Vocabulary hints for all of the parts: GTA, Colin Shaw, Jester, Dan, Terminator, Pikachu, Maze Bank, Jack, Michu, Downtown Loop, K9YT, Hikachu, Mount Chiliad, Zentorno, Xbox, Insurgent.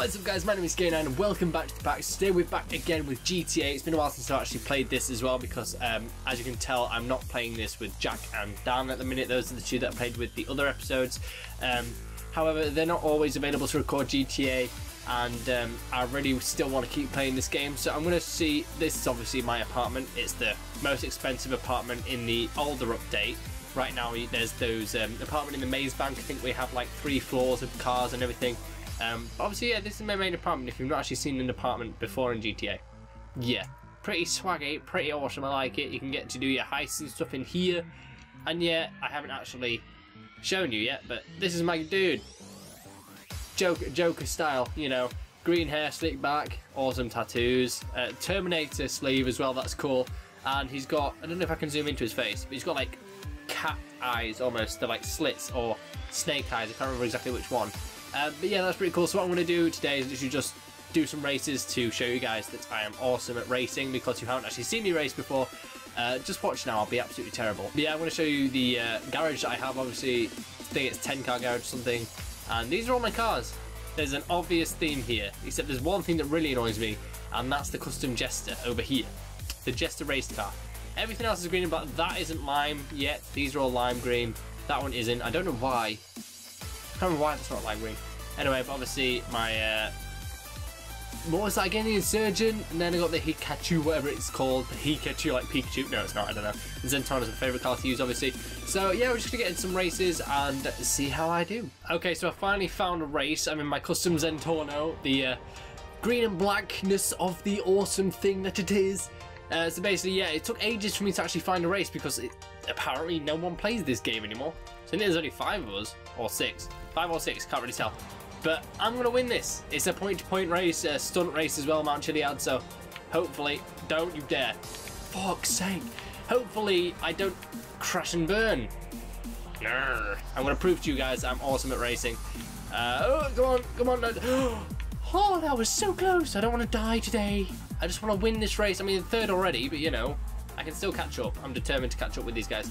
What's up guys, my name is K9 and welcome back to the packs. Today we're back again with GTA. It's been a while since I've actually played this as well because as you can tell I'm not playing this with Jack and Dan at the minute. Those are the two that I played with the other episodes. However, they're not always available to record GTA and I really still want to keep playing this game. So I'm going to see, this is obviously my apartment. It's the most expensive apartment in the older update. Right now there's those apartment in the Maze Bank. I think we have like 3 floors of cars and everything. Obviously, yeah, this is my main apartment if you've not actually seen an apartment before in GTA. Yeah, pretty swaggy, pretty awesome, I like it. You can get to do your heists and stuff in here. And yeah, I haven't actually shown you yet, but this is my dude. Joker style, you know. Green hair, slick back, awesome tattoos. Terminator sleeve as well, that's cool. And he's got, I don't know if I can zoom into his face, but he's got like cat eyes almost. They're like slits or snake eyes, I can't remember exactly which one. But yeah, that's pretty cool. So what I'm going to do today is literally just do some races to show you guys that I am awesome at racing, because you haven't actually seen me race before. Just watch now, I'll be absolutely terrible. But yeah, I'm going to show you the garage that I have. Obviously, I think it's 10 car garage or something. And these are all my cars. There's an obvious theme here, except there's one thing that really annoys me, and that's the custom Jester over here. The Jester race car. Everything else is green and black. That isn't lime yet. These are all lime green. That one isn't. I don't know why. I can't remember why that's not like green. Anyway, but obviously my what was that again? The Insurgent, and then I got the Hikachu, whatever it's called. The Hikachu, like Pikachu. No, it's not. I don't know. Zentorno is my favourite car to use, obviously. So yeah, we're just gonna get in some races and see how I do. Okay, so I finally found a race. I'm in my custom Zentorno, the green and blackness of the awesome thing that it is. So basically, yeah, it took ages for me to actually find a race because apparently no one plays this game anymore. So there's only 5 of us, or 6. 5 or 6, can't really tell. But I'm going to win this. It's a point-to-point race, a stunt race as well, Mount Chiliad, so hopefully, don't you dare. Fuck's sake. Hopefully, I don't crash and burn. Grr. I'm going to prove to you guys I'm awesome at racing. Oh, come on, come on. Oh, that was so close. I don't want to die today. I just want to win this race. I mean, 3rd already, but you know, I can still catch up. I'm determined to catch up with these guys.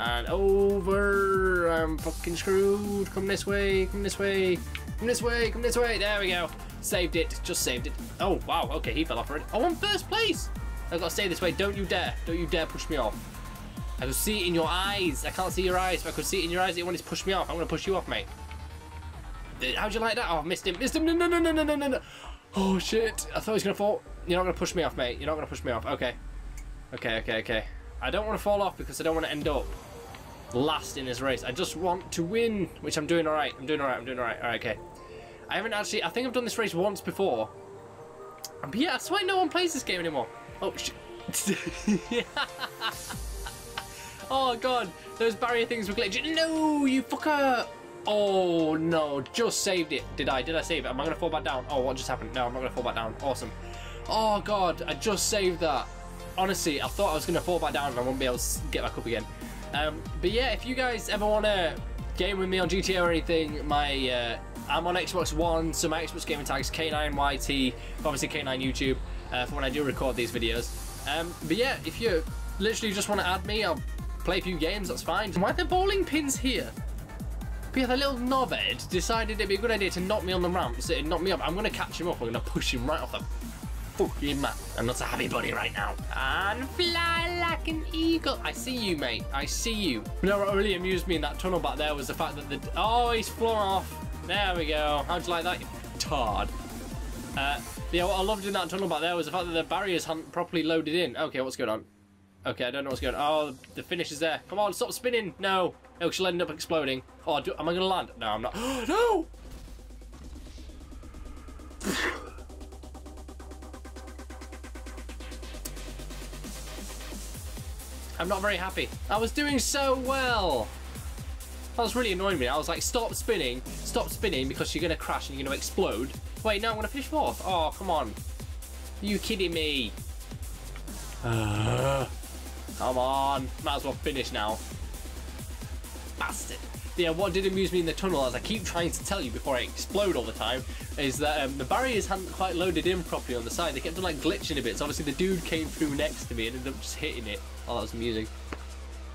And over, I'm fucking screwed. Come this way, come this way, come this way, come this way. There we go. Saved it, just saved it. Oh, wow, okay, he fell off already. Oh, I'm 1st place. I've got to stay this way. Don't you dare push me off. I can see it in your eyes. I can't see your eyes. If I could see it in your eyes, you wanted to push me off. I'm going to push you off, mate. How'd you like that? Oh, I missed him, missed him. No, no, no, no, no, no, no. Oh, shit. I thought he was going to fall. You're not going to push me off, mate. You're not going to push me off. Okay. Okay, okay, okay. I don't want to fall off because I don't want to end up last in this race. I just want to win, which I'm doing all right. I'm doing all right. I'm doing all right. All right, okay. I haven't actually... I think I've done this race once before. But yeah, I swear no one plays this game anymore. Oh, shit. Oh, God. Those barrier things were glitching. No, you fucker. Oh, no. Just saved it. Did I? Did I save it? Am I going to fall back down? Oh, what just happened? No, I'm not going to fall back down. Awesome. Oh, God. I just saved that. Honestly, I thought I was going to fall back down and I wouldn't be able to get back up again. But yeah, if you guys ever want to game with me on GTA or anything, my I'm on Xbox One, so my Xbox gaming tag's K9YT, obviously K9 YouTube, for when I do record these videos. But yeah, if you literally just want to add me, I'll play a few games, that's fine. Why are there bowling pins here? But yeah, the little knobhead decided it'd be a good idea to knock me on the ramp, so it knocked me up. I'm going to catch him up, I'm going to push him right off the... Fucking man. I'm not a happy buddy right now. And fly like an eagle. I see you, mate. I see you. You know what really amused me in that tunnel back there was the fact that the... Oh, he's flown off. There we go. How'd you like that, you tard? Yeah, what I loved in that tunnel back there was the fact that the barriers hadn't properly loaded in. Okay, what's going on? Okay, I don't know what's going on. Oh, the finish is there. Come on, stop spinning. No. Oh, she'll end up exploding. Oh, am I going to land? No, I'm not. No! I'm not very happy. I was doing so well. That was really annoying me. I was like, stop spinning, because you're going to crash and you're going to explode. Wait, no, I'm going to finish 4th. Oh, come on. Are you kidding me? Come on. Might as well finish now. Bastard. Yeah, what did amuse me in the tunnel, as I keep trying to tell you before I explode all the time, is that the barriers hadn't quite loaded in properly on the side. They kept on like glitching a bit, so obviously the dude came through next to me and ended up just hitting it. Oh, that was amusing.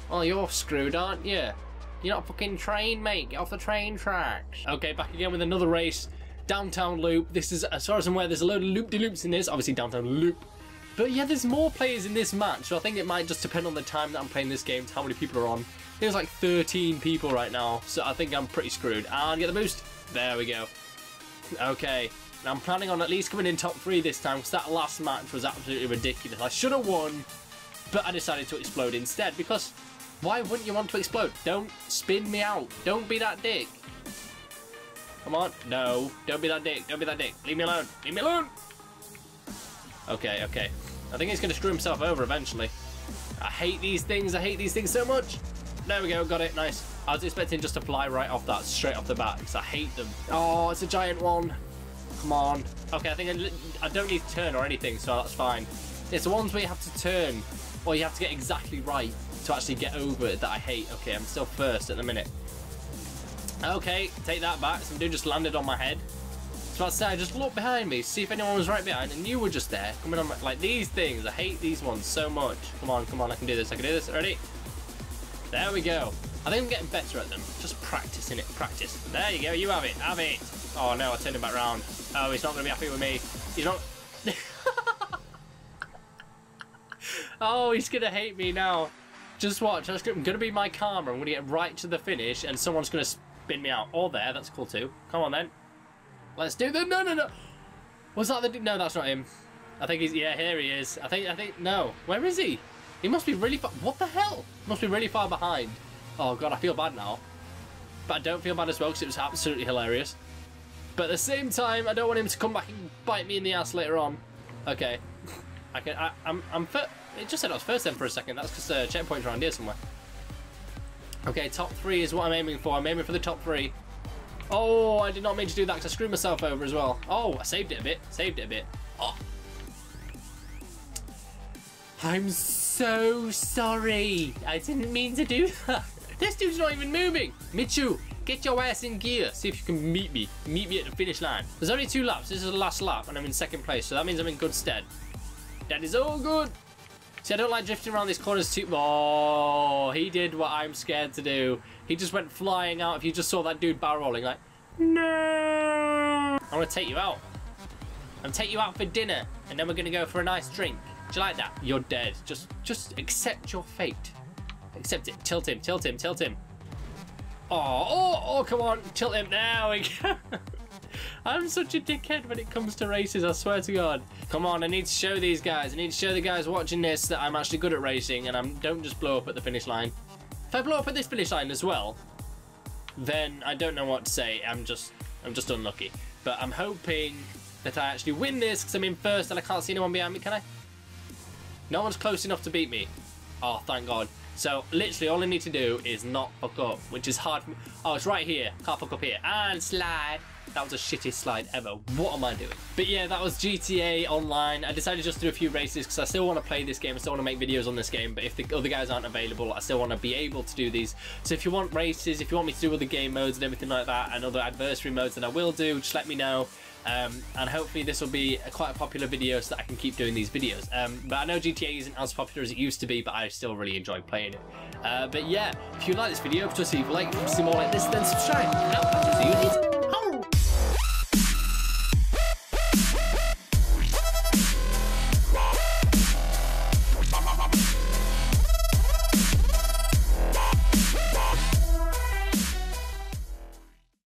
Oh, you're screwed, aren't you? You're not fucking trained, mate. Get off the train tracks. Okay, back again with another race. Downtown Loop. This is, as far as I'm aware, there's a load of loop-de-loops in this. Obviously, Downtown Loop. But yeah, there's more players in this match, so I think it might just depend on the time that I'm playing this game, how many people are on. There's like 13 people right now, so I think I'm pretty screwed. And get the boost. There we go. Okay. Now I'm planning on at least coming in top 3 this time, because that last match was absolutely ridiculous. I should have won, but I decided to explode instead, because why wouldn't you want to explode? Don't spin me out. Don't be that dick. Come on. No. Don't be that dick. Don't be that dick. Leave me alone. Leave me alone. Okay, okay. I think he's going to screw himself over eventually. I hate these things. I hate these things so much. There we go. Got it. Nice. I was expecting just to fly right off that, straight off the bat, because I hate them. Oh, it's a giant one. Come on. Okay, I think I don't need to turn or anything, so that's fine. It's the ones where you have to turn, or you have to get exactly right to actually get over it that I hate. Okay, I'm still first at the minute. Okay, take that back. Some dude just landed on my head. So I said, I just looked behind me, see if anyone was right behind, and you were just there. Coming on, like these things. I hate these ones so much. Come on, come on, I can do this, I can do this. Ready? There we go. I think I'm getting better at them. Just practicing it, practice. There you go, you have it, have it. Oh no, I turned him back round. Oh, he's not going to be happy with me. He's not... Oh, he's going to hate me now. Just watch, I'm going to be my karma. I'm going to get right to the finish, and someone's going to spin me out. Or there, that's cool too. Come on then. Let's do the no no no. Was that the no? That's not him. I think he's yeah. Here he is. I think no. Where is he? He must be really far. What the hell? He must be really far behind. Oh god, I feel bad now. But I don't feel bad as well because it was absolutely hilarious. But at the same time, I don't want him to come back and bite me in the ass later on. Okay. I can. I'm first. It just said I was first then for a second. That's because checkpoints around here somewhere. Okay, top 3 is what I'm aiming for. I'm aiming for the top 3. Oh, I did not mean to do that because I screwed myself over as well. Oh, I saved it a bit. Saved it a bit. Oh. I'm so sorry. I didn't mean to do that. This dude's not even moving. Michu, get your ass in gear. See if you can meet me. Meet me at the finish line. There's only 2 laps. This is the last lap and I'm in 2nd place. So that means I'm in good stead. That is all good. See, I don't like drifting around these corners too... Oh, he did what I'm scared to do. He just went flying out. If you just saw that dude barrel rolling, like, no. I'm going to take you out. I'm going to take you out for dinner, and then we're going to go for a nice drink. Do you like that? You're dead. Just accept your fate. Accept it. Tilt him, tilt him, tilt him. Oh, oh, oh, come on. Tilt him. There we go. I'm such a dickhead when it comes to races, I swear to God. Come on, I need to show these guys. I need to show the guys watching this that I'm actually good at racing and I don't just blow up at the finish line. If I blow up at this finish line as well, then I don't know what to say. I'm just unlucky. But I'm hoping that I actually win this because I'm in first and I can't see anyone behind me, can I? No one's close enough to beat me. Oh, thank God. So, literally, all I need to do is not fuck up, which is hard for me. Oh, it's right here. Can't fuck up here. And slide. That was the shittiest slide ever. What am I doing? But yeah, that was GTA Online. I decided just to do a few races because I still want to play this game. I still want to make videos on this game. But if the other guys aren't available, I still want to be able to do these. So if you want races, if you want me to do other game modes and everything like that, and other adversary modes that I will do, just let me know. And hopefully this will be quite a popular video so that I can keep doing these videos. But I know GTA isn't as popular as it used to be, but I still really enjoy playing it. But yeah, if you like this video, please leave a like. If you want to see more like this, then subscribe. And I'll see you later.